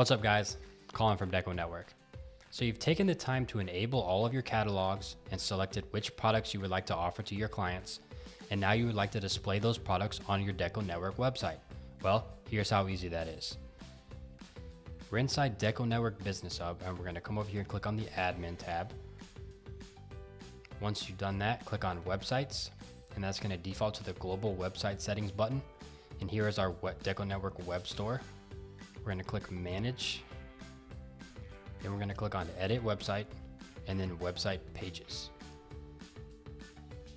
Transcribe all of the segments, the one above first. What's up guys, Colin from Deco Network. So you've taken the time to enable all of your catalogs and selected which products you would like to offer to your clients, and now you would like to display those products on your Deco Network website. Well, here's how easy that is. We're inside Deco Network Business Hub and we're going to come over here and click on the Admin tab. Once you've done that, click on Websites, and that's going to default to the Global Website Settings button. And here is our Deco Network Web Store. We're going to click Manage, then we're going to click on Edit Website, and then Website Pages.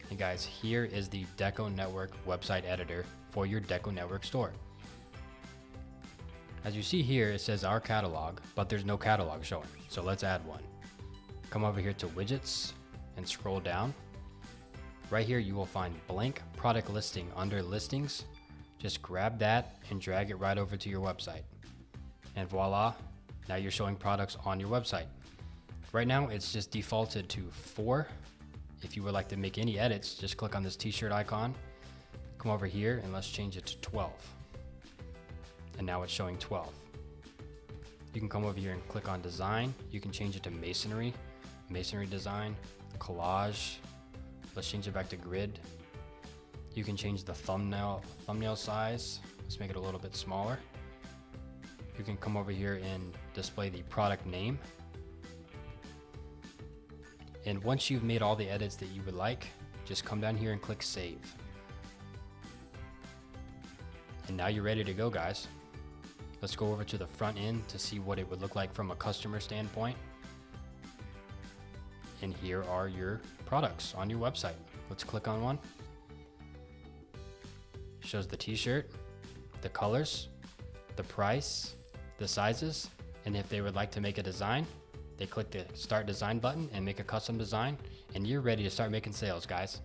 And guys, here is the Deco Network website editor for your Deco Network store. As you see here, it says Our Catalog, but there's no catalog showing, so let's add one. Come over here to Widgets and scroll down. Right here you will find Blank Product Listing under Listings. Just grab that and drag it right over to your website. And voila, now you're showing products on your website. Right now it's just defaulted to 4. If you would like to make any edits, just click on this t-shirt icon, come over here and let's change it to 12. And now it's showing 12. You can come over here and click on design. You can change it to masonry, masonry design, collage. Let's change it back to grid. You can change the thumbnail size. Let's make it a little bit smaller. You can come over here and display the product name. And once you've made all the edits that you would like, just come down here and click save. And now you're ready to go, guys. Let's go over to the front end to see what it would look like from a customer standpoint. And here are your products on your website. Let's click on one. Shows the t-shirt, the colors, the price, the sizes, and if they would like to make a design, they click the Start Design button and make a custom design, and you're ready to start making sales, guys.